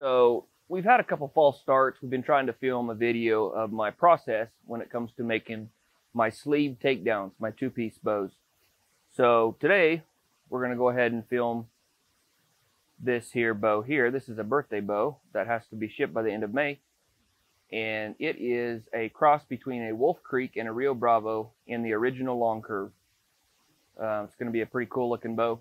So we've had a couple false starts. We've been trying to film a video of my process when it comes to making my sleeve takedowns, my two-piece bows. So today we're going to go ahead and film this here bow here. This is a birthday bow that has to be shipped by the end of May. And it is a cross between a Wolf Creek and a Rio Bravo in the original long curve. It's going to be a pretty cool looking bow.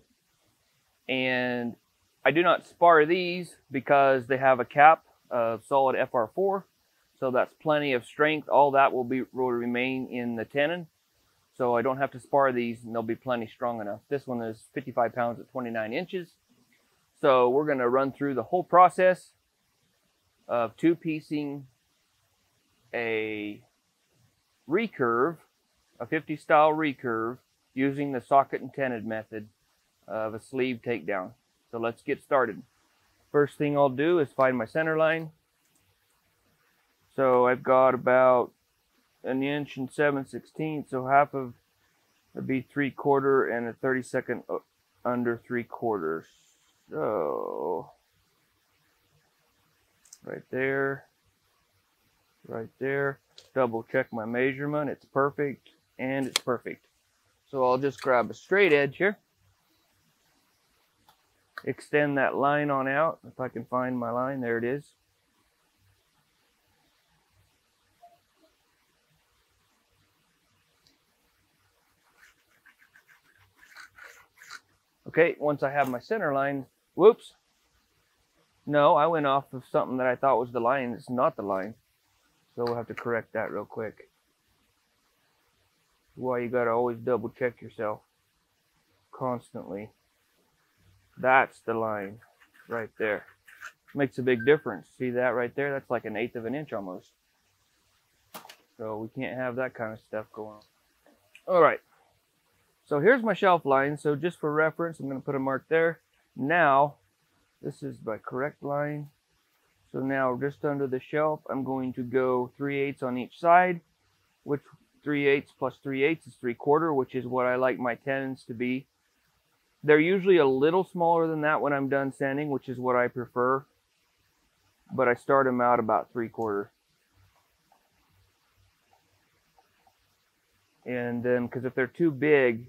And I do not spar these because they have a cap of solid FR4. So that's plenty of strength. All that will remain in the tenon. So I don't have to spar these and they'll be plenty strong enough. This one is 55 pounds at 29 inches. So we're going to run through the whole process of two-piecing a recurve, a 50 style recurve, using the socket and tenon method of a sleeve takedown. So let's get started. First thing I'll do is find my center line. So I've got about 1 inch and 7/16, so half of it'd be 3/4 and a 32nd under 3/4. So right there, right there. Double check my measurement. It's perfect, and it's perfect. So I'll just grab a straight edge here. Extend that line on out. If I can find my line, there it is. Okay, once I have my center line, whoops. No, I went off of something that I thought was the line. It's not the line. So we'll have to correct that real quick. Why you gotta always double check yourself constantly. That's the line right there. Makes a big difference. See that right there? That's like 1/8 of an inch almost. So we can't have that kind of stuff going on. All right. So here's my shelf line. So just for reference, I'm gonna put a mark there. Now, this is my correct line. So now just under the shelf, I'm going to go 3/8 on each side, which 3/8 plus 3/8 is 3/4, which is what I like my tenons to be. They're usually a little smaller than that when I'm done sanding, which is what I prefer. But I start them out about 3/4. And then, because if they're too big,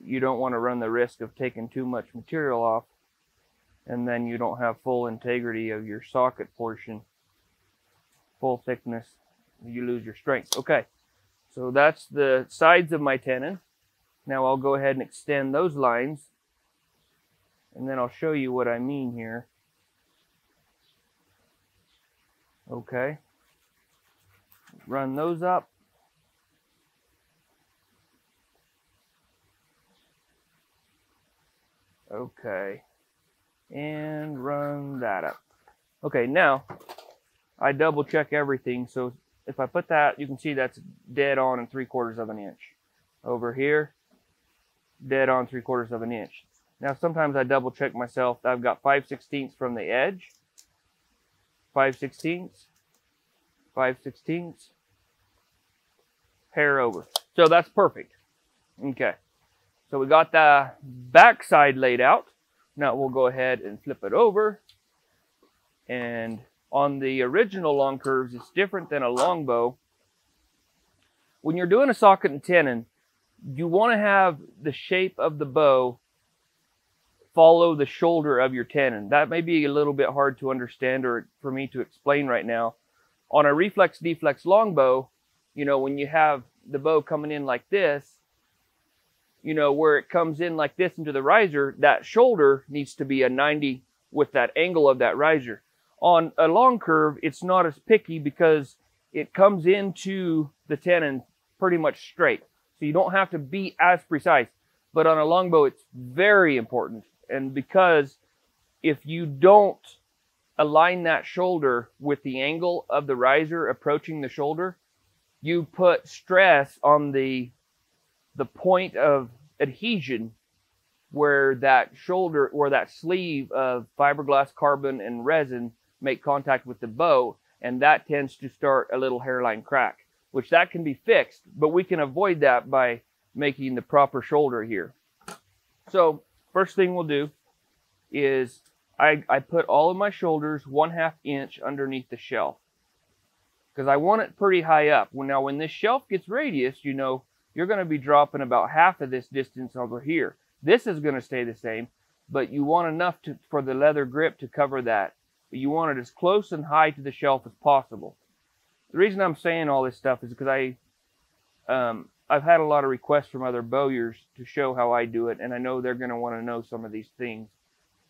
you don't want to run the risk of taking too much material off. And then you don't have full integrity of your socket portion, full thickness, you lose your strength. Okay, so that's the sides of my tenon. Now I'll go ahead and extend those lines, and then I'll show you what I mean here. Okay, run those up. Okay. And run that up. Okay, now I double check everything. So if I put that, you can see that's dead on and 3/4 of an inch. Over here, dead on 3/4 of an inch. Now sometimes I double check myself. I've got 5/16 from the edge, 5/16, 5/16, hair over. So that's perfect. Okay, so we got the back side laid out. Now we'll go ahead and flip it over. And on the original long curves, it's different than a longbow. When you're doing a socket and tenon, you want to have the shape of the bow follow the shoulder of your tenon. That may be a little bit hard to understand or for me to explain right now. On a reflex deflex longbow, you know, when you have the bow coming in like this, you know, where it comes in like this into the riser, that shoulder needs to be a 90 with that angle of that riser. On a long curve, it's not as picky because it comes into the tenon pretty much straight. So you don't have to be as precise. But on a longbow, it's very important. And because if you don't align that shoulder with the angle of the riser approaching the shoulder, you put stress on the point of adhesion where that shoulder or that sleeve of fiberglass, carbon, and resin make contact with the bow, and that tends to start a little hairline crack, which that can be fixed, but we can avoid that by making the proper shoulder here. So first thing we'll do is I put all of my shoulders 1/2 inch underneath the shelf, because I want it pretty high up. Well, now when this shelf gets radius, you know, you're going to be dropping about half of this distance over here. This is going to stay the same, but you want enough for the leather grip to cover that. But you want it as close and high to the shelf as possible. The reason I'm saying all this stuff is because I've had a lot of requests from other bowyers to show how I do it, and I know they're going to want to know some of these things.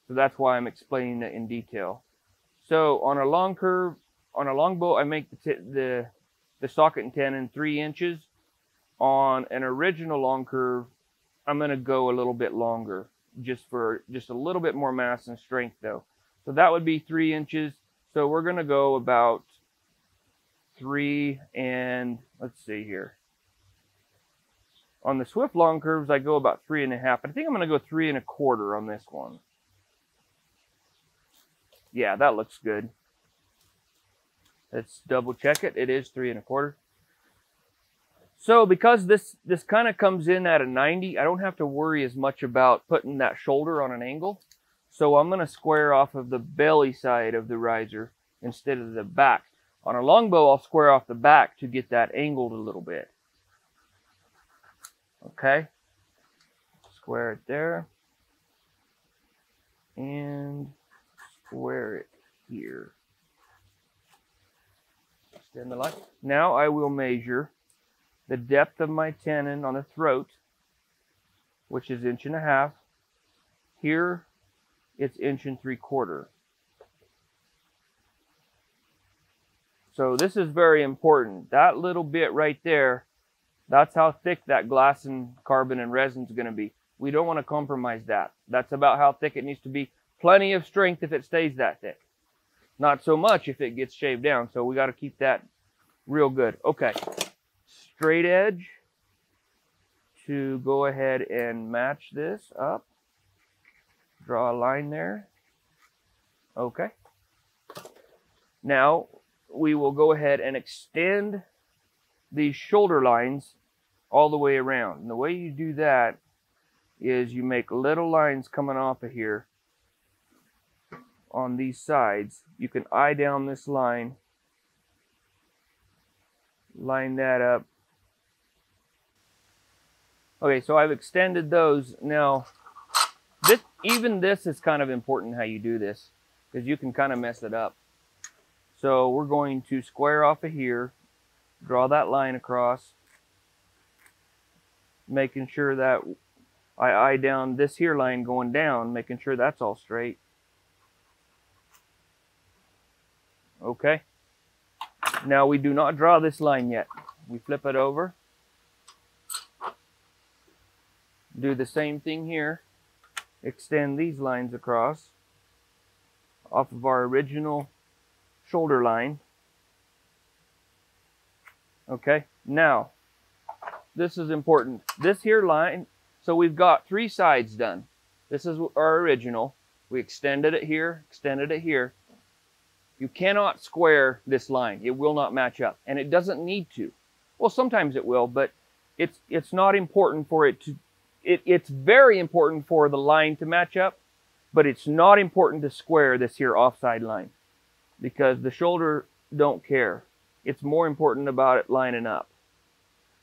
So that's why I'm explaining it in detail. So on a long curve, on a long bow, I make the socket and tenon 3 inches. On an original long curve, I'm going to go a little bit longer, just a little bit more mass and strength though. So that would be 3 inches. So we're going to go about 3 and let's see here. On the Swift long curves, I go about 3.5, but I think I'm going to go 3.25 on this one. Yeah, that looks good. Let's double check it. It is 3.25. So because this kind of comes in at a 90, I don't have to worry as much about putting that shoulder on an angle. So I'm going to square off of the belly side of the riser instead of the back. On a longbow, I'll square off the back to get that angled a little bit. Okay, square it there and square it here. Extend the line. Now I will measure the depth of my tenon on the throat, which is 1.5 inches. Here it's 1.75 inches. So this is very important. That little bit right there, that's how thick that glass and carbon and resin is going to be. We don't want to compromise that. That's about how thick it needs to be. Plenty of strength if it stays that thick. Not so much if it gets shaved down. So we got to keep that real good. Okay. Straight edge to go ahead and match this up. Draw a line there. Okay. Now we will go ahead and extend these shoulder lines all the way around. And the way you do that is you make little lines coming off of here on these sides. You can eye down this line, line that up. Okay, so I've extended those. Now, this is kind of important how you do this, because you can kind of mess it up. So we're going to square off of here, draw that line across, making sure that I eye down this here line going down, making sure that's all straight. Okay. Now we do not draw this line yet. We flip it over. Do the same thing here. Extend these lines across off of our original shoulder line. Okay, now this is important. This here line, so we've got 3 sides done. This is our original. We extended it here, extended it here. You cannot square this line. It will not match up, and it doesn't need to. Well, sometimes it will, but it's not important for it to, it's very important for the line to match up, but it's not important to square this here offside line, because the shoulder don't care. It's more important about it lining up.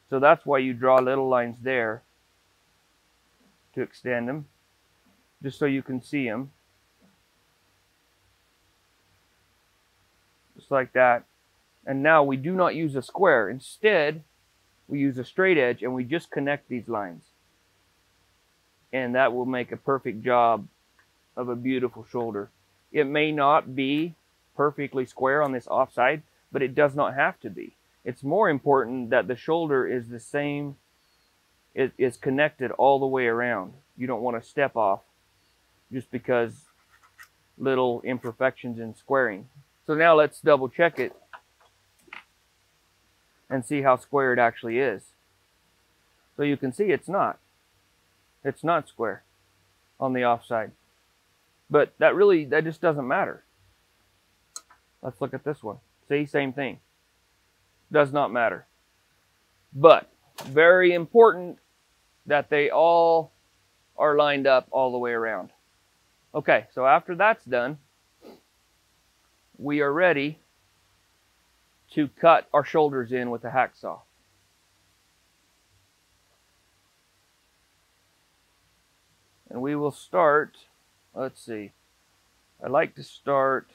So that's why you draw little lines there to extend them, just so you can see them. Just like that. And now we do not use a square. Instead, we use a straight edge, and we just connect these lines. And that will make a perfect job of a beautiful shoulder. It may not be perfectly square on this offside, but it does not have to be. It's more important that the shoulder is the same, it is connected all the way around. You don't want to step off just because little imperfections in squaring. So now let's double check it and see how square it actually is. So you can see it's not square on the offside, but that just doesn't matter. Let's look at this one. See, same thing. Does not matter. But very important that they all are lined up all the way around. Okay, so after that's done, we are ready to cut our shoulders in with a hacksaw. And we will start, let's see, I like to start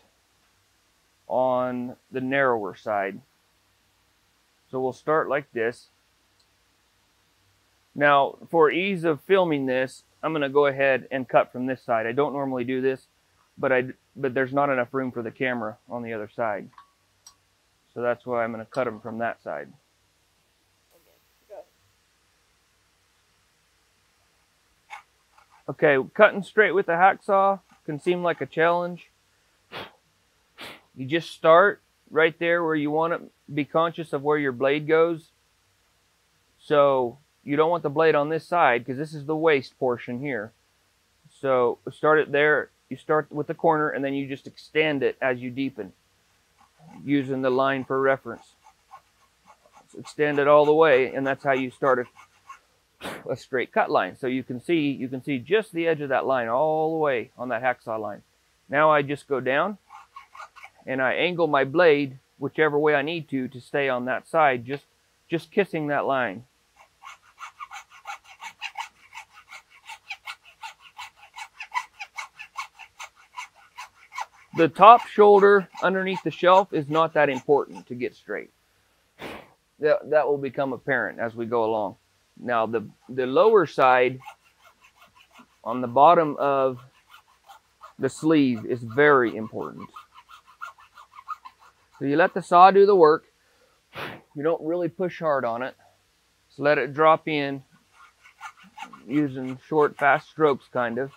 on the narrower side. So we'll start like this. Now, for ease of filming this, I'm going to go ahead and cut from this side. I don't normally do this, but there's not enough room for the camera on the other side. So that's why I'm going to cut them from that side. Okay, cutting straight with a hacksaw can seem like a challenge. You just start right there where you want to be conscious of where your blade goes. So you don't want the blade on this side because this is the waist portion here. So start it there. You start with the corner and then you just extend it as you deepen, using the line for reference. So extend it all the way, and that's how you start it. A straight cut line. So you can see just the edge of that line all the way on that hacksaw line. Now I just go down and I angle my blade whichever way I need to stay on that side, just kissing that line. The top shoulder underneath the shelf is not that important to get straight. That will become apparent as we go along. Now the lower side on the bottom of the sleeve is very important. So you let the saw do the work. You don't really push hard on it. Just let it drop in using short, fast strokes kind of.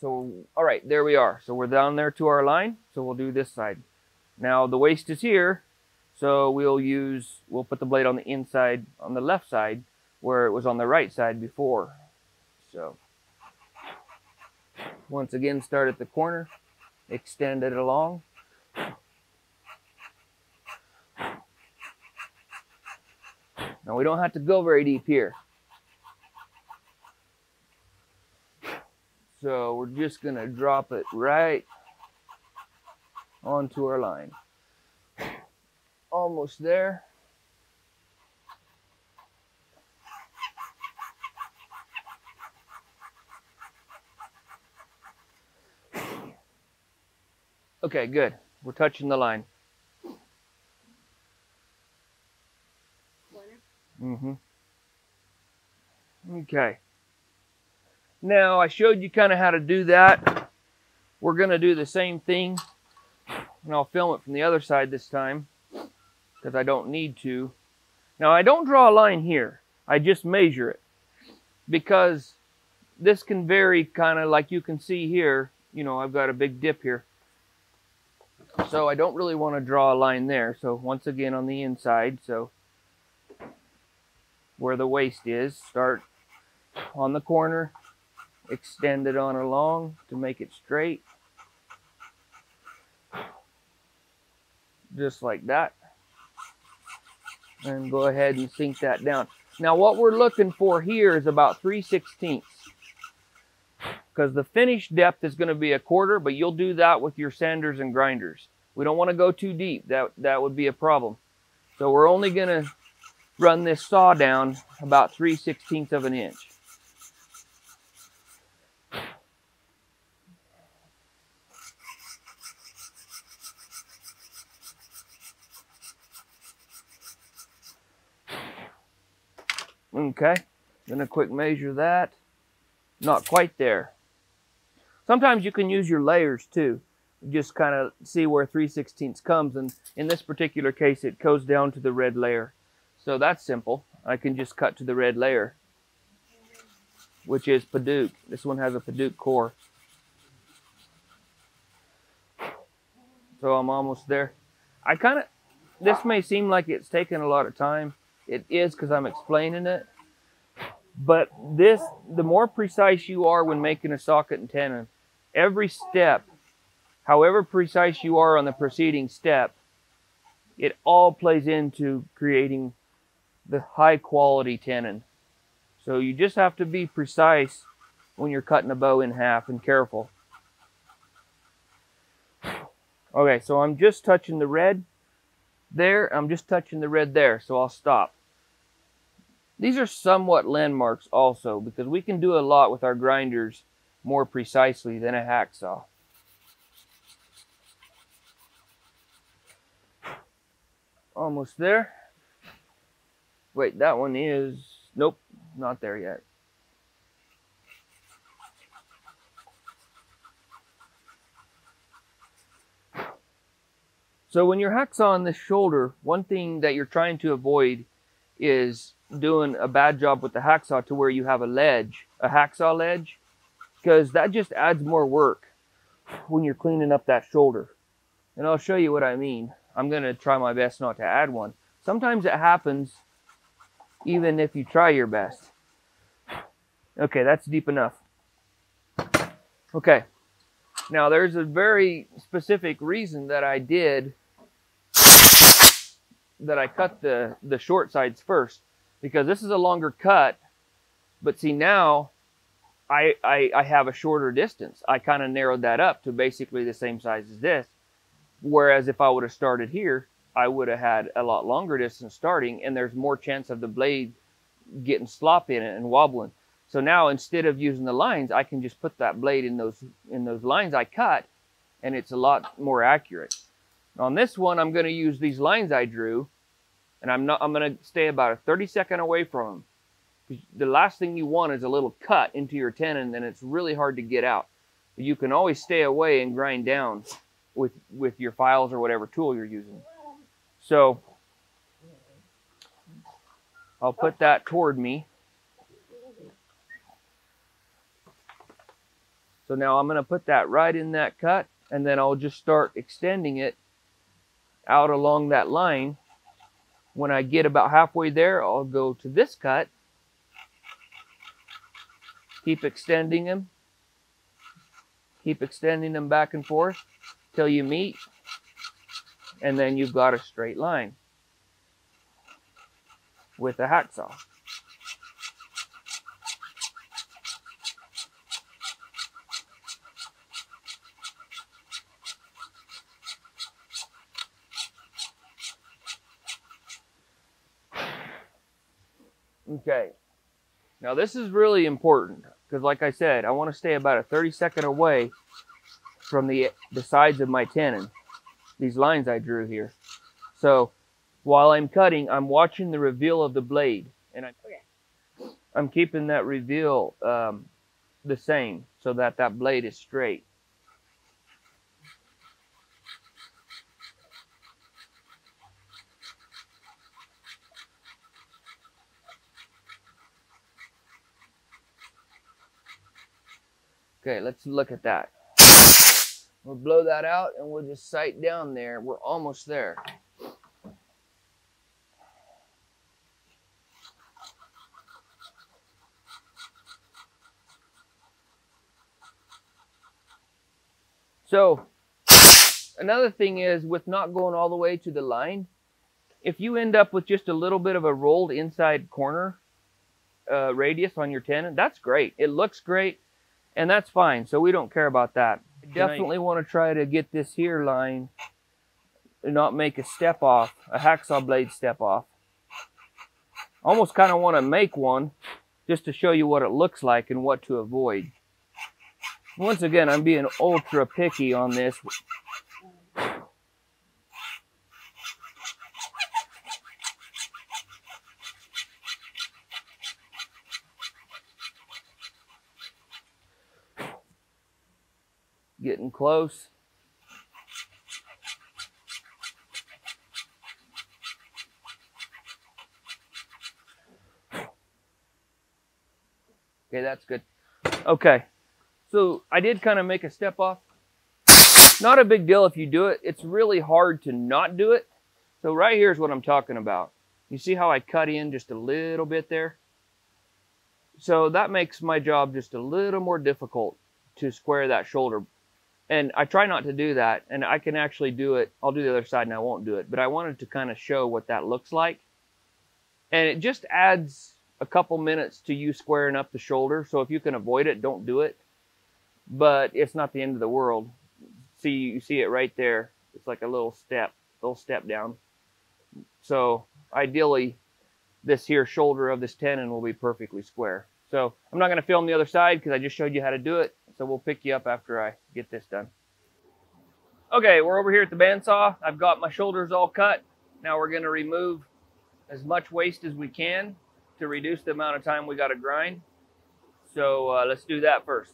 So, all right, there we are. So we're down there to our line. So we'll do this side. Now the waist is here. So we'll put the blade on the inside, on the left side, where it was on the right side before. So once again, start at the corner, extend it along. Now we don't have to go very deep here. So we're just gonna drop it right onto our line. Almost there. Okay, good. We're touching the line. Okay. Now I showed you kind of how to do that. We're gonna do the same thing, and I'll film it from the other side this time, because I don't need to. Now I don't draw a line here. I just measure it, because this can vary, kind of like you can see here. You know, I've got a big dip here. So I don't really want to draw a line there. So once again on the inside, so where the waist is, start on the corner, extend it on along to make it straight. Just like that. And go ahead and sink that down. Now what we're looking for here is about 3/16, because the finished depth is going to be a quarter, but you'll do that with your sanders and grinders. We don't want to go too deep. That would be a problem. So we're only going to run this saw down about 3/16 of an inch. Okay, gonna quick measure that. Not quite there. Sometimes you can use your layers too. Just kind of see where 3/16 comes, and in this particular case, it goes down to the red layer. So that's simple. I can just cut to the red layer, which is Paduke. This one has a Paduke core. So I'm almost there. I kind of, this may seem like it's taken a lot of time. It is, because I'm explaining it. But this, the more precise you are when making a socket and tenon, every step, however precise you are on the preceding step, it all plays into creating the high quality tenon. So you just have to be precise when you're cutting a bow in half, and careful. Okay, so I'm just touching the red there. I'm just touching the red there, so I'll stop. These are somewhat landmarks also, because we can do a lot with our grinders more precisely than a hacksaw. Almost there. Wait, that one is... Nope, not there yet. So when you're hacksawing this shoulder, one thing that you're trying to avoid is doing a bad job with the hacksaw to where you have a ledge, a hacksaw ledge, because that just adds more work when you're cleaning up that shoulder. And I'll show you what I mean. I'm going to try my best not to add one. Sometimes it happens even if you try your best. Okay, that's deep enough. Okay, now there's a very specific reason that I did that I cut the short sides first, because this is a longer cut, but see now I have a shorter distance. I kind of narrowed that up to basically the same size as this, whereas if I would have started here, I would have had a lot longer distance starting, and there's more chance of the blade getting sloppy in it and wobbling. So now instead of using the lines, I can just put that blade in those lines I cut, and it's a lot more accurate. On this one, I'm going to use these lines I drew, and I'm going to stay about a 32nd away from them. The last thing you want is a little cut into your tenon, and then it's really hard to get out. But you can always stay away and grind down with your files or whatever tool you're using. So I'll put that toward me. So now I'm going to put that right in that cut, and then I'll just start extending it out along that line. When I get about halfway there, I'll go to this cut. Keep extending them back and forth till you meet. And then you've got a straight line with a hacksaw. Okay, now this is really important because, like I said, I want to stay about a 32nd away from the sides of my tenon. These lines I drew here. So while I'm cutting, I'm watching the reveal of the blade, and I'm keeping that reveal the same so that that blade is straight. Okay, let's look at that. We'll blow that out and we'll just sight down there. We're almost there. So another thing is, with not going all the way to the line, if you end up with just a little bit of a rolled inside corner radius on your tenon, that's great. It looks great, and that's fine. So we don't care about that. Definitely want to try to get this here line and not make a step off, a hacksaw blade step off. Almost kind of want to make one just to show you what it looks like and what to avoid. Once again, I'm being ultra picky on this. Getting close. Okay, that's good. Okay, so I did kind of make a step off. Not a big deal if you do it. It's really hard to not do it. So right here is what I'm talking about. You see how I cut in just a little bit there? So that makes my job just a little more difficult to square that shoulder. And I try not to do that, and I can actually do it. I'll do the other side and I won't do it, but I wanted to kind of show what that looks like. And it just adds a couple minutes to you squaring up the shoulder. So if you can avoid it, don't do it. But it's not the end of the world. See, you see it right there. It's like a little step down. So ideally, this here shoulder of this tenon will be perfectly square. So I'm not going to film the other side because I just showed you how to do it. So we'll pick you up after I get this done. Okay, we're over here at the bandsaw. I've got my shoulders all cut. Now we're going to remove as much waste as we can to reduce the amount of time we got to grind. So let's do that first.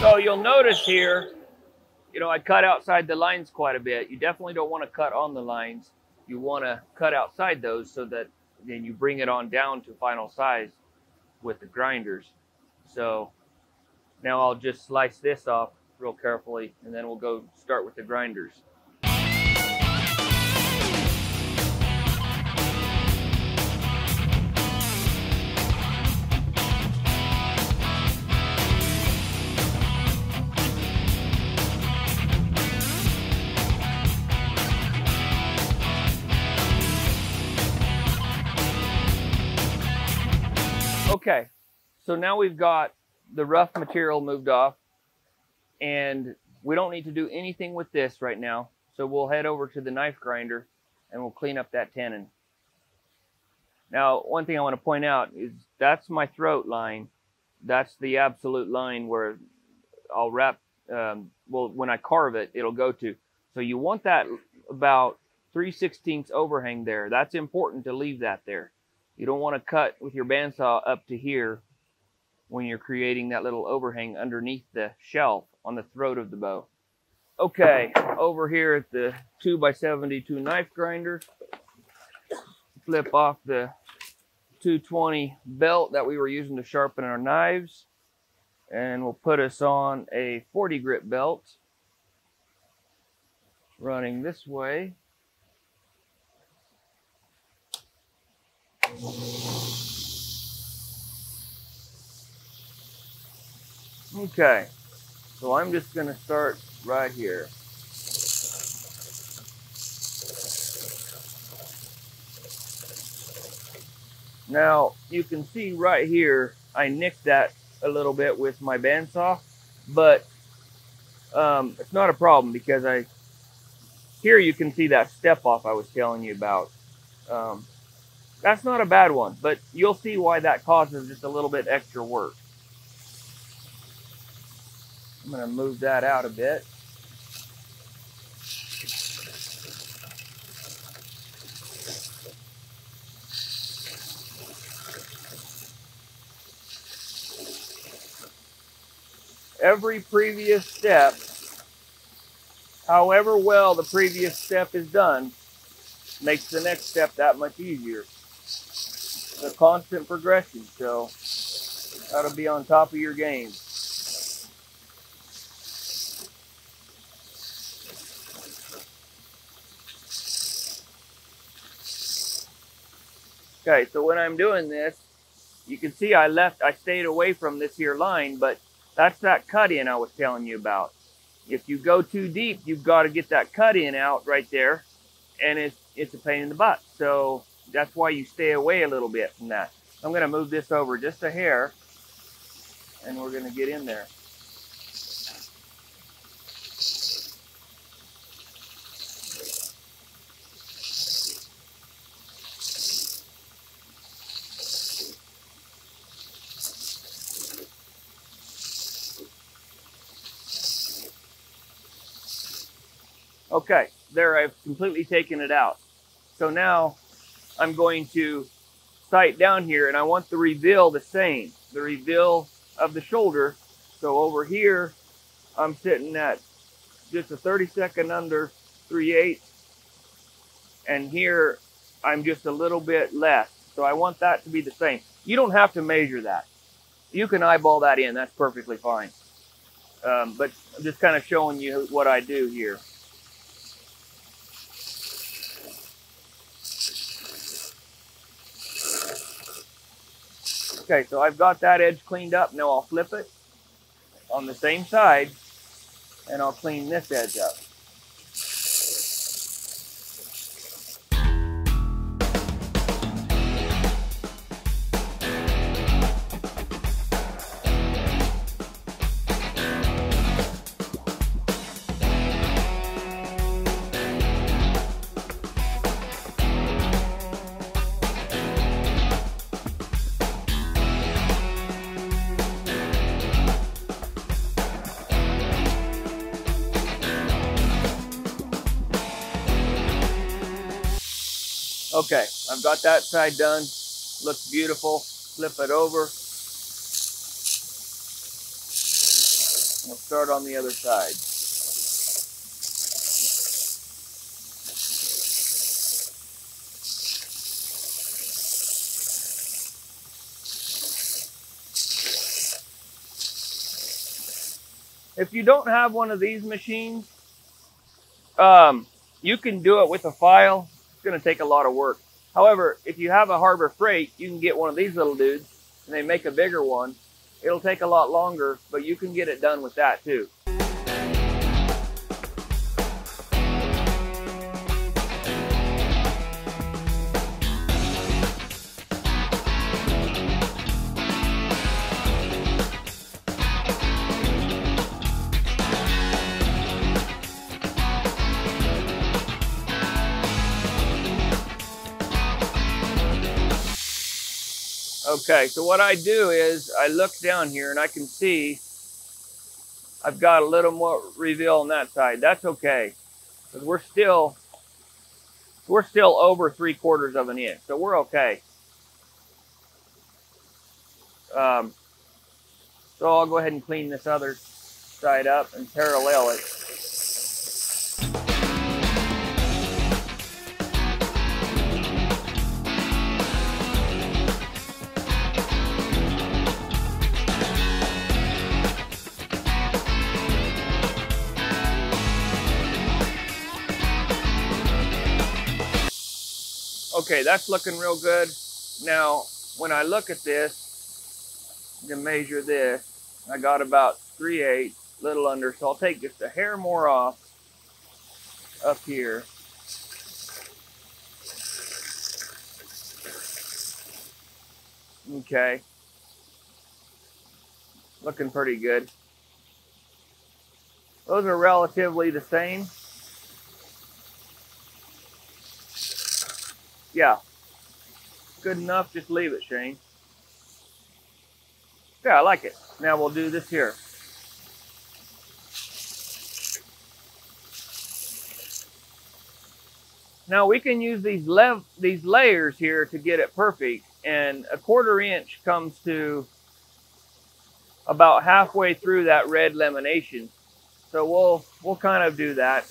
So you'll notice here, you know, I cut outside the lines quite a bit. You definitely don't want to cut on the lines. You want to cut outside those so that then you bring it on down to final size with the grinders. So now I'll just slice this off real carefully and then we'll go start with the grinders. Okay, so now we've got the rough material moved off and we don't need to do anything with this right now. So we'll head over to the knife grinder and we'll clean up that tenon. Now, one thing I want to point out is that's my throat line. That's the absolute line where I'll wrap, when I carve it, it'll go to. So you want that about 3/16 overhang there. That's important to leave that there. You don't want to cut with your bandsaw up to here when you're creating that little overhang underneath the shelf on the throat of the bow. Okay, over here at the 2x72 knife grinder, flip off the 220 belt that we were using to sharpen our knives, and we'll put us on a 40 grit belt running this way. Okay, so I'm just going to start right here. Now, you can see right here, I nicked that a little bit with my bandsaw, but it's not a problem because here you can see that step off I was telling you about. That's not a bad one, but you'll see why that causes just a little bit extra work. I'm going to move that out a bit. Every previous step, however well the previous step is done, makes the next step that much easier. A constant progression, so that'll be on top of your game. Okay, so when I'm doing this, you can see I stayed away from this here line, but that's that cut in I was telling you about. If you go too deep, you've got to get that cut in out right there, and it's a pain in the butt. So that's why you stay away a little bit from that. I'm going to move this over just a hair and we're going to get in there. Okay, there I've completely taken it out. So now I'm going to sight down here, and I want the reveal the same, the reveal of the shoulder. So over here, I'm sitting at just a 32nd under 3/8, and here I'm just a little bit less. So I want that to be the same. You don't have to measure that. You can eyeball that in, that's perfectly fine. But I'm just kind of showing you what I do here. Okay, so I've got that edge cleaned up. Now I'll flip it on the same side and I'll clean this edge up. Okay, I've got that side done. Looks beautiful. Flip it over. We'll start on the other side. If you don't have one of these machines, you can do it with a file. Going to take a lot of work. However, if you have a Harbor Freight, you can get one of these little dudes and they make a bigger one. It'll take a lot longer, but you can get it done with that too. Okay, so what I do is I look down here and I can see I've got a little more reveal on that side. That's okay, because we're still over 3/4 of an inch, so we're okay. So I'll go ahead and clean this other side up and parallel it. Okay, that's looking real good. Now, when I look at this, to measure this, I got about 3/8, little under, so I'll take just a hair more off up here. Okay. Looking pretty good. Those are relatively the same. Yeah, good enough, just leave it, Shane. Yeah, I like it. Now we'll do this here. Now we can use these layers here to get it perfect, and 1/4 inch comes to about halfway through that red lamination. So we'll kind of do that.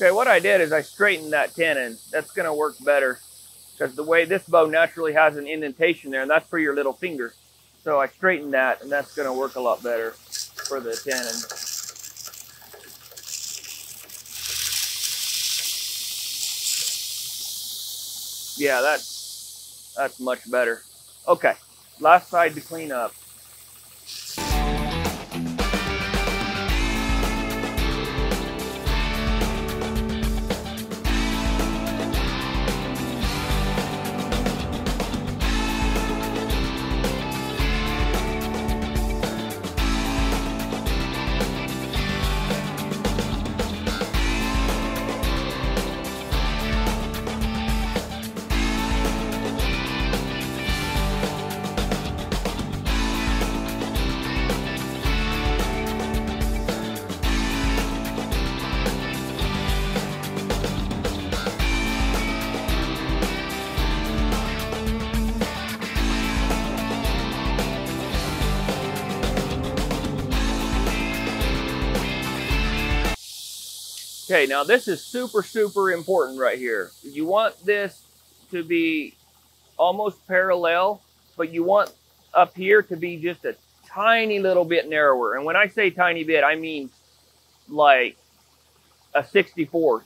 Okay, what I did is I straightened that tenon. That's gonna work better because the way this bow naturally has an indentation there, and that's for your little finger. So I straightened that, and that's gonna work a lot better for the tenon. Yeah, that's much better. Okay, last side to clean up. Okay, now this is super, super important right here. You want this to be almost parallel, but you want up here to be just a tiny little bit narrower. And when I say tiny bit, I mean like a 64th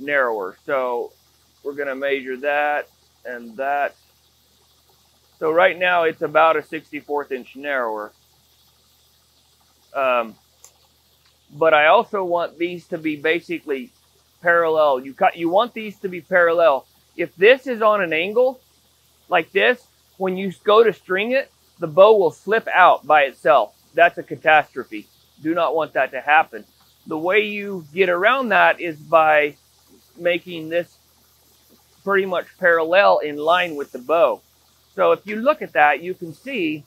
narrower. So we're going to measure that and that. So right now it's about a 64th inch narrower. But I also want these to be basically parallel. You want these to be parallel. If this is on an angle like this, when you go to string it, the bow will slip out by itself. That's a catastrophe. Do not want that to happen. The way you get around that is by making this pretty much parallel in line with the bow. So if you look at that, you can see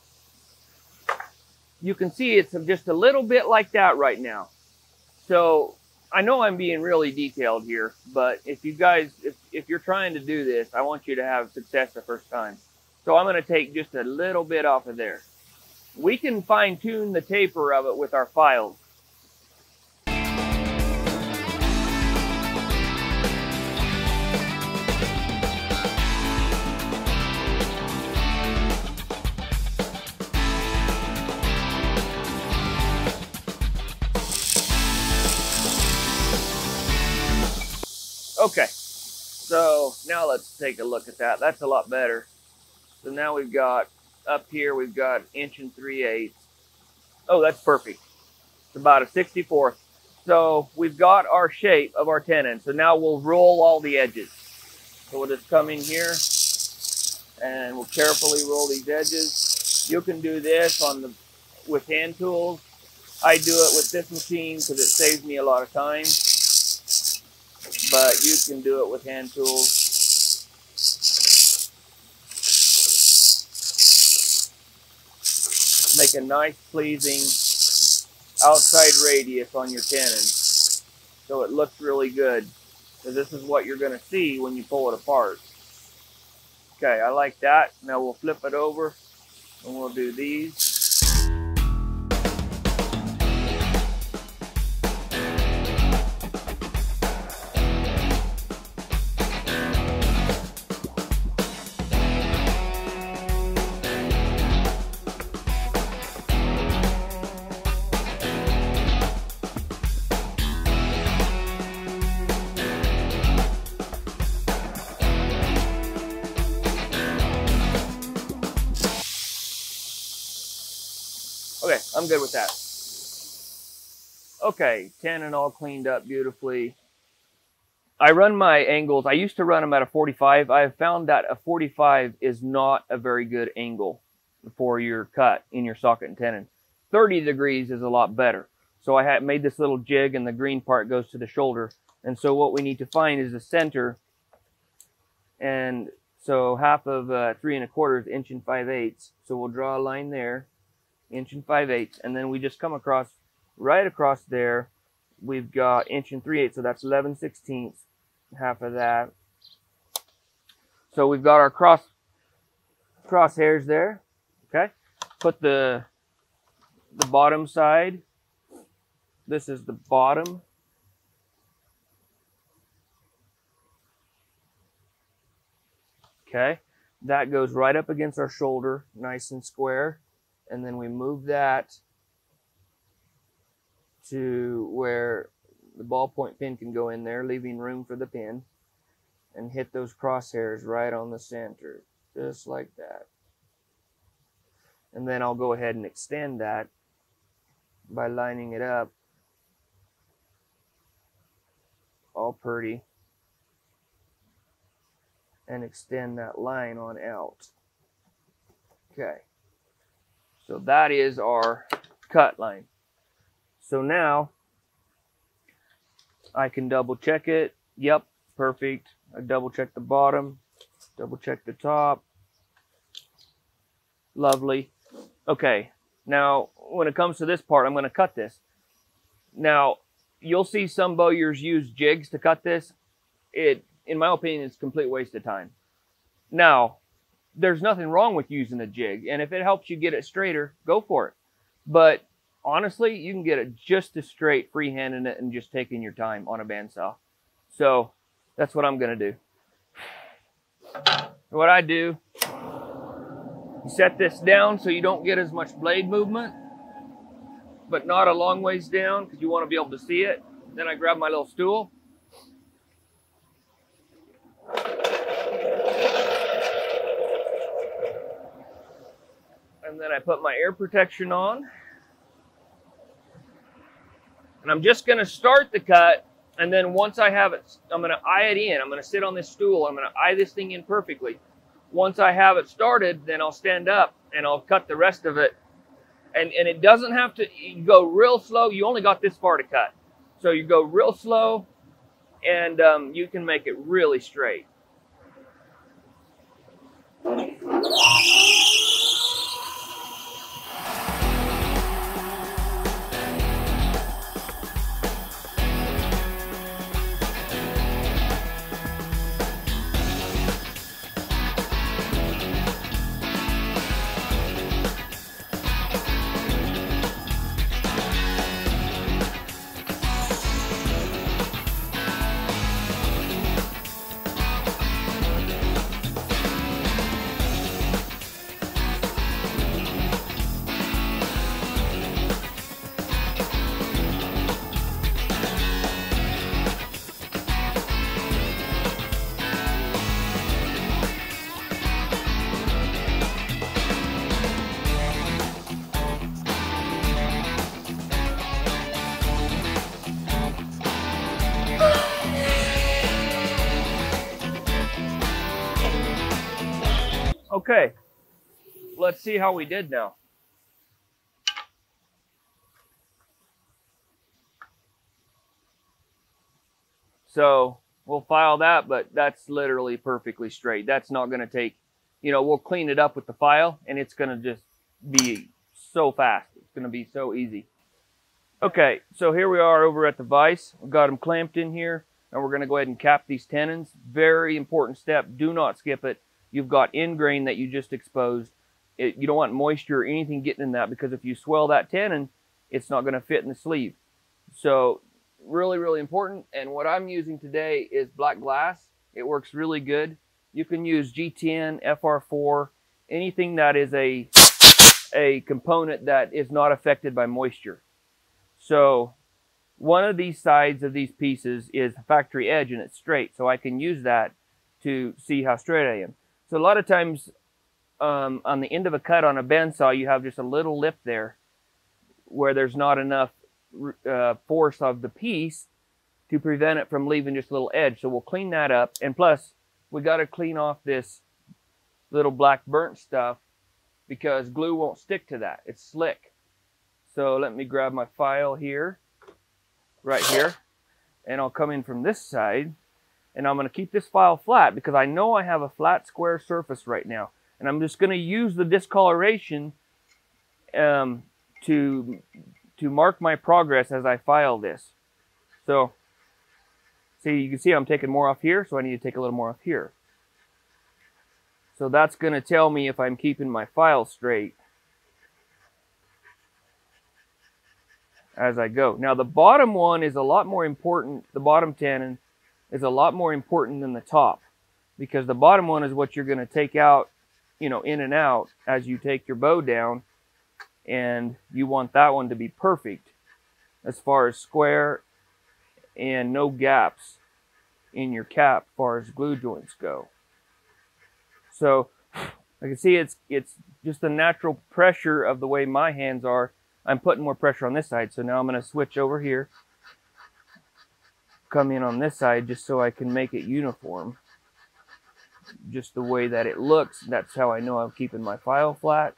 it's just a little bit like that right now. So I know I'm being really detailed here, but if you guys, if you're trying to do this, I want you to have success the first time. So I'm going to take just a little bit off of there. We can fine tune the taper of it with our files. Okay, so now let's take a look at that. That's a lot better. So now we've got, up here, we've got 1 3/8". Oh, that's perfect. It's about a 64th. So we've got our shape of our tenon. So now we'll roll all the edges. So we'll just come in here and we'll carefully roll these edges. You can do this with hand tools. I do it with this machine because it saves me a lot of time. But you can do it with hand tools. Make a nice, pleasing outside radius on your tenon, so it looks really good. So this is what you're going to see when you pull it apart. Okay, I like that. Now we'll flip it over and we'll do these. Okay, I'm good with that. Okay, tenon all cleaned up beautifully. I run my angles. I used to run them at a 45. I have found that a 45 is not a very good angle for your cut in your socket and tenon. 30 degrees is a lot better. So I had made this little jig and the green part goes to the shoulder. And so what we need to find is the center. And so half of 3 1/4 is 1 5/8". So we'll draw a line there. 1 5/8", and then we just come across right across there. We've got 1 3/8", so that's 11/16", half of that. So we've got our crosshairs there. Okay, put the bottom side. This is the bottom. Okay, that goes right up against our shoulder, nice and square. And then we move that to where the ballpoint pin can go in there, leaving room for the pin, and hit those crosshairs right on the center, just like that. And then I'll go ahead and extend that by lining it up all pretty and extend that line on out. Okay. So that is our cut line. So now I can double check it. Yep, perfect. I double check the bottom, double check the top. Lovely. Okay, now when it comes to this part, I'm gonna cut this. Now, you'll see some bowyers use jigs to cut this. It, in my opinion, it's a complete waste of time. Now, there's nothing wrong with using a jig. And if it helps you get it straighter, go for it. But honestly, you can get it just as straight freehanding it and just taking your time on a bandsaw. So that's what I'm gonna do. What I do, you set this down so you don't get as much blade movement, but not a long ways down because you want to be able to see it. Then I grab my little stool. And then I put my ear protection on. And I'm just gonna start the cut. And then once I have it, I'm gonna eye it in. I'm gonna sit on this stool. I'm gonna eye this thing in perfectly. Once I have it started, then I'll stand up and I'll cut the rest of it. And it doesn't have to, you go real slow. You only got this far to cut. So you go real slow and you can make it really straight. Okay, let's see how we did now. So we'll file that, but that's literally perfectly straight. That's not going to take, you know, we'll clean it up with the file and it's going to just be so fast. It's going to be so easy. Okay, so here we are over at the vise. We've got them clamped in here and we're going to go ahead and cap these tenons. Very important step. Do not skip it. You've got end grain that you just exposed. You don't want moisture or anything getting in that, because if you swell that tenon, it's not going to fit in the sleeve. So really, really important. And what I'm using today is black glass. It works really good. You can use G10, FR4, anything that is a component that is not affected by moisture. So one of these sides of these pieces is a factory edge and it's straight. So I can use that to see how straight I am. So a lot of times on the end of a cut on a bandsaw, you have just a little lip there where there's not enough force of the piece to prevent it from leaving just a little edge. So we'll clean that up. And plus, we got to clean off this little black burnt stuff because glue won't stick to that. It's slick. So let me grab my file here, right here, and I'll come in from this side. And I'm going to keep this file flat because I know I have a flat square surface right now. And I'm just going to use the discoloration to mark my progress as I file this. So, see, you can see I'm taking more off here, so I need to take a little more off here. So that's going to tell me if I'm keeping my file straight as I go. Now, the bottom one is a lot more important, the bottom tenon is a lot more important than the top, because the bottom one is what you're going to take out, you know, in and out as you take your bow down, and you want that one to be perfect as far as square and no gaps in your cap as far as glue joints go. So I can see it's just the natural pressure of the way my hands are. I'm putting more pressure on this side, so now I'm going to switch over here, come in on this side just so I can make it uniform. Just the way that it looks, that's how I know I'm keeping my file flat.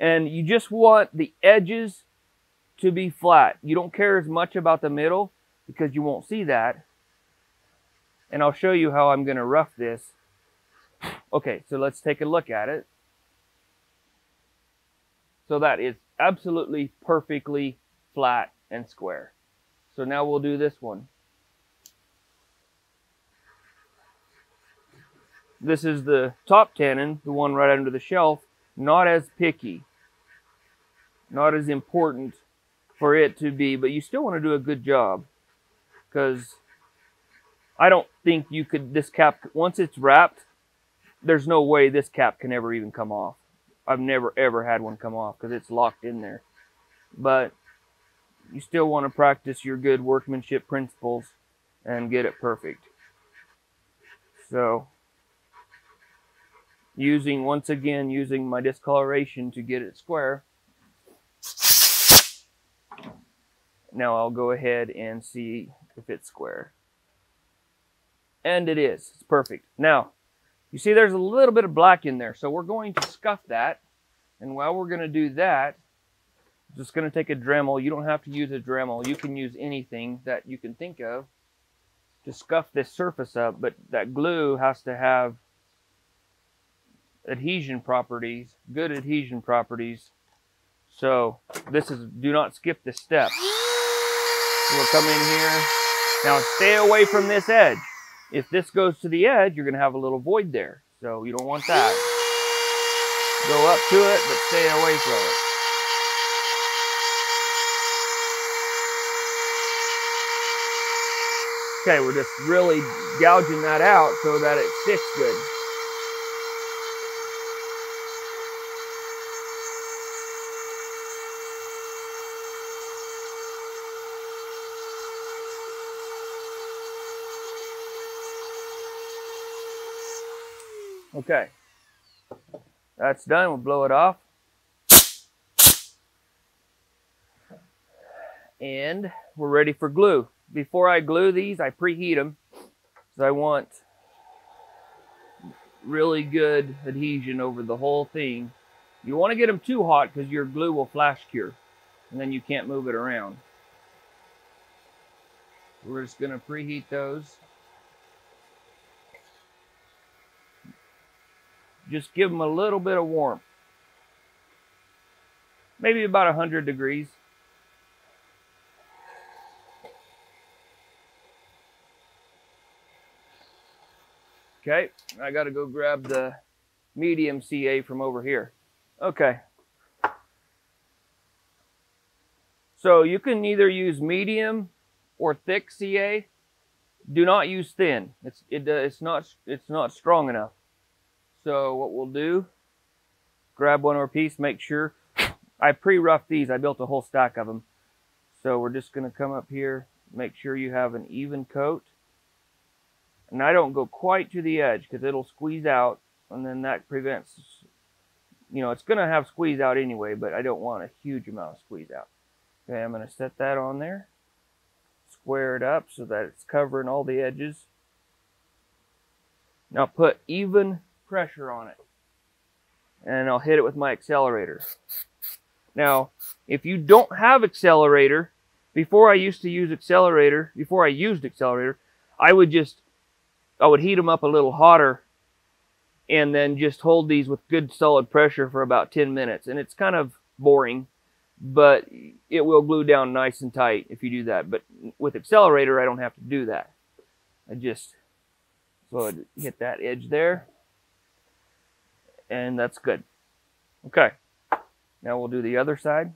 And you just want the edges to be flat. You don't care as much about the middle because you won't see that. And I'll show you how I'm gonna rough this. Okay, so let's take a look at it. So that is absolutely perfectly flat and square. So now we'll do this one. This is the top tenon, the one right under the shelf, not as picky. not as important for it to be, but you still want to do a good job, because I don't think you could, this cap, once it's wrapped, there's no way this cap can ever even come off. I've never ever had one come off because it's locked in there. But you still want to practice your good workmanship principles and get it perfect. So once again using my discoloration to get it square. Now I'll go ahead and see if it's square. And it is. It's perfect. Now, you see there's a little bit of black in there, so we're going to scuff that. And while we're going to do that, I'm just going to take a Dremel. You don't have to use a Dremel. You can use anything that you can think of to scuff this surface up, but that glue has to have adhesion properties, good adhesion properties. So this is, do not skip this step. We'll come in here. Now stay away from this edge. If this goes to the edge, you're gonna have a little void there. So you don't want that. Go up to it, but stay away from it. Okay, we're just really gouging that out so that it sticks good. Okay, that's done. We'll blow it off. And we're ready for glue. Before I glue these, I preheat them, because I want really good adhesion over the whole thing. You want to get them too hot because your glue will flash cure, and then you can't move it around. We're just going to preheat those. Just give them a little bit of warmth, maybe about 100 degrees. Okay, I gotta go grab the medium CA from over here. Okay. So you can either use medium or thick CA. Do not use thin. It's not strong enough. So what we'll do, grab one more piece, make sure. I pre-roughed these. I built a whole stack of them. So we're just going to come up here, make sure you have an even coat. And I don't go quite to the edge because it'll squeeze out. And then that prevents, you know, it's going to have squeeze out anyway, but I don't want a huge amount of squeeze out. Okay, I'm going to set that on there. Square it up so that it's covering all the edges. Now put even pressure on it, and I'll hit it with my accelerator. Now if you don't have accelerator, before I used accelerator, I would heat them up a little hotter and then just hold these with good solid pressure for about 10 minutes, and it's kind of boring, but it will glue down nice and tight if you do that. But with accelerator I don't have to do that. I just would hit that edge there. And that's good. Okay, now we'll do the other side.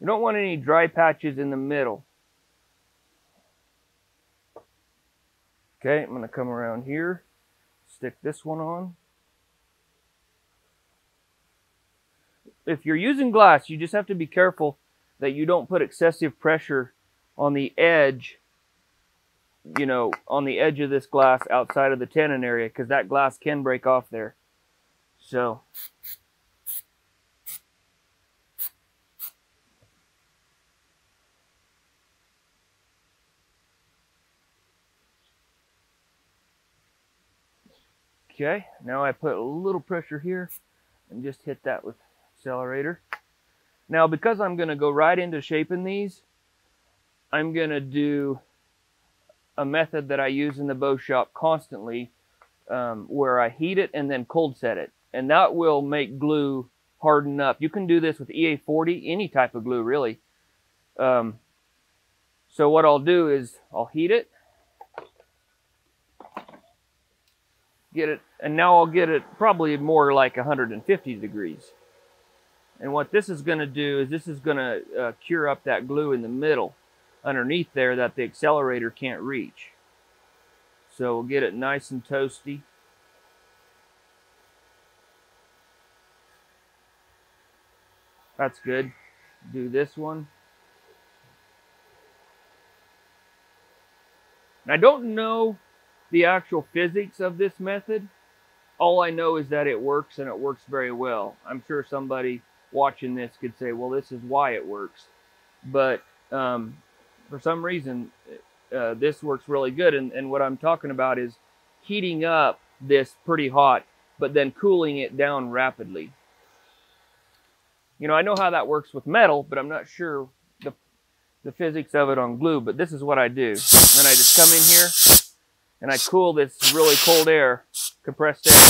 You don't want any dry patches in the middle. Okay, I'm going to come around here, stick this one on. If you're using glass, you just have to be careful that you don't put excessive pressure on the edge, you know, on the edge of this glass outside of the tenon area, because that glass can break off there. So okay, now I put a little pressure here and just hit that with accelerator. Now, because I'm going to go right into shaping these, I'm going to do a method that I use in the bow shop constantly, where I heat it and then cold set it. And that will make glue harden up. You can do this with EA40, any type of glue, really. So what I'll do is I'll heat it, get it, and now I'll get it probably more like 150 degrees. And what this is going to do is this is going to cure up that glue in the middle underneath there that the accelerator can't reach. So we'll get it nice and toasty. That's good. Do this one. And I don't know the actual physics of this method. All I know is that it works, and it works very well. I'm sure somebody watching this could say, well, this is why it works. But for some reason, this works really good. And what I'm talking about is heating up this pretty hot, but then cooling it down rapidly. You know, I know how that works with metal, but I'm not sure the physics of it on glue. But this is what I do. And then I just come in here and I cool this really cold air, compressed air.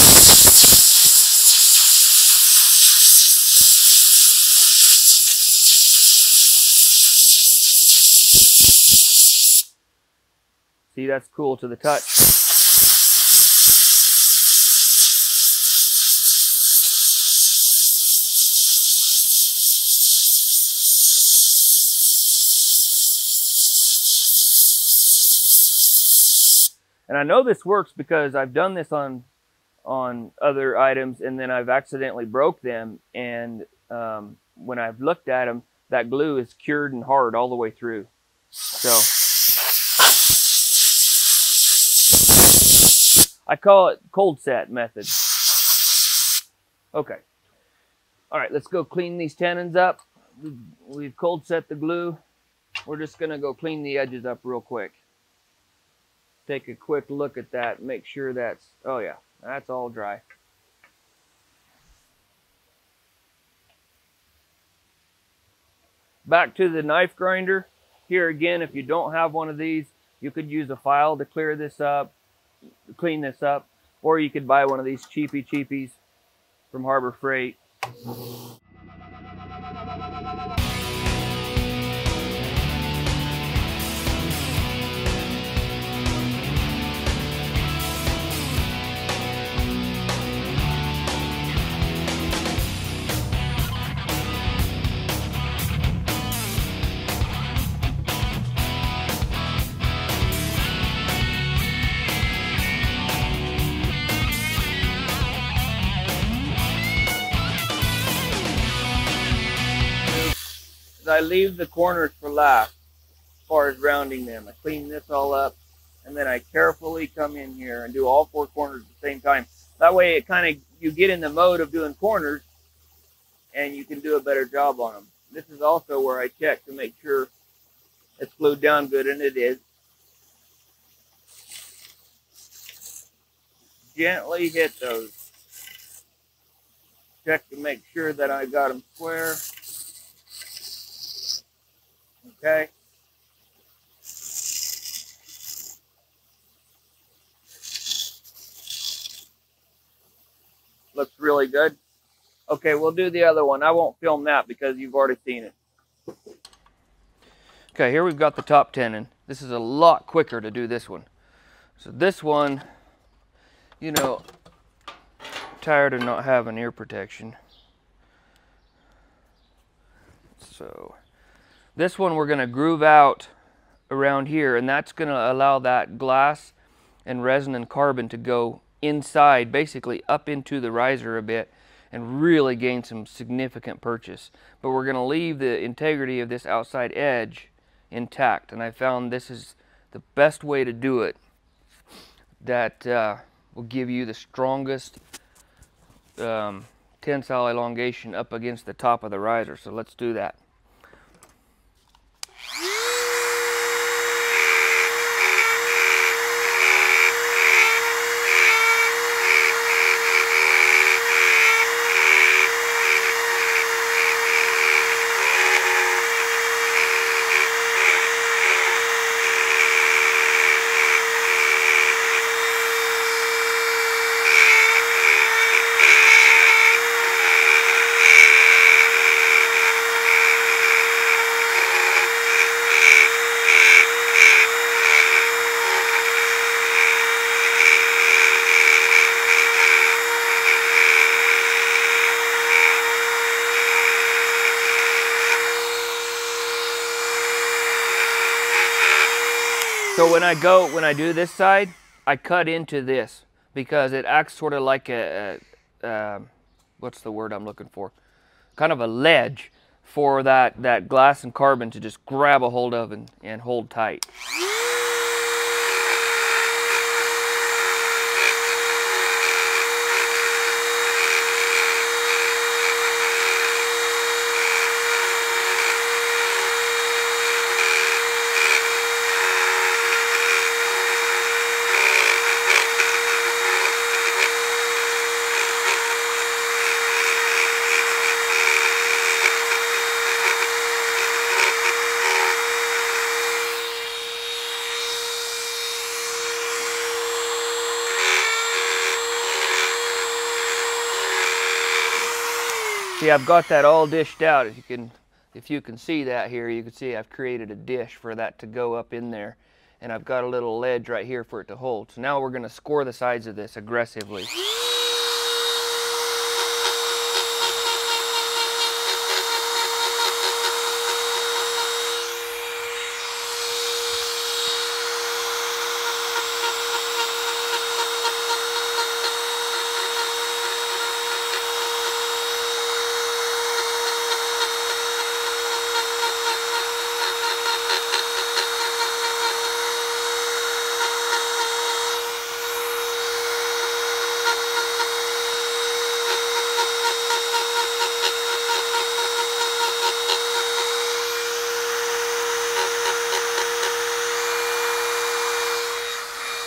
See, that's cool to the touch. And I know this works because I've done this on other items, and then I've accidentally broke them. And when I've looked at them, that glue is cured and hard all the way through. So I call it cold set method. Okay. All right, let's go clean these tenons up. We've cold set the glue. We're just gonna go clean the edges up real quick. Take a quick look at that, make sure that's, oh yeah, that's all dry. Back to the knife grinder. Here again, if you don't have one of these, you could use a file to clear this up, clean this up, or you could buy one of these cheapies from Harbor Freight. I leave the corners for last as far as rounding them. I clean this all up, and then I carefully come in here and do all four corners at the same time. That way it kind of, you get in the mode of doing corners and you can do a better job on them. This is also where I check to make sure it's glued down good, and it is. Gently hit those. Check to make sure that I got them square. Okay. Looks really good. Okay, we'll do the other one. I won't film that because you've already seen it. Okay, here we've got the top tenon. This is a lot quicker to do this one. So this one, you know, I'm tired of not having ear protection. So this one we're going to groove out around here, and that's going to allow that glass and resin and carbon to go inside, basically up into the riser a bit, and really gain some significant purchase. But we're going to leave the integrity of this outside edge intact, and I found this is the best way to do it, that will give you the strongest tensile elongation up against the top of the riser. So let's do that. So when I do this side, I cut into this because it acts sort of like a what's the word I'm looking for? Kind of a ledge for that glass and carbon to just grab a hold of and hold tight. See, I've got that all dished out. If you can see that here, you can see I've created a dish for that to go up in there. And I've got a little ledge right here for it to hold. So now we're going to score the sides of this aggressively.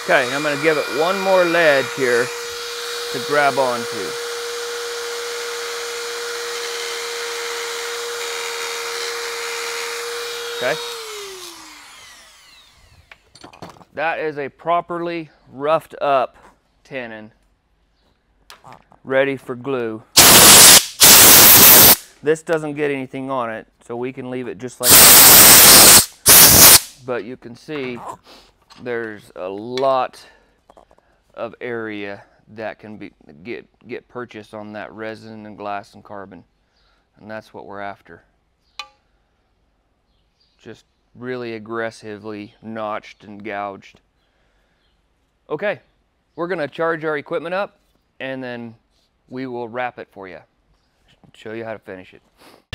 Okay, I'm going to give it one more ledge here to grab onto. Okay. That is a properly roughed up tenon, ready for glue. This doesn't get anything on it, so we can leave it just like that. But you can see there's a lot of area that can get purchased on that resin and glass and carbon, and that's what we're after. Just really aggressively notched and gouged. Okay, we're gonna charge our equipment up and then we will wrap it for you, show you how to finish it.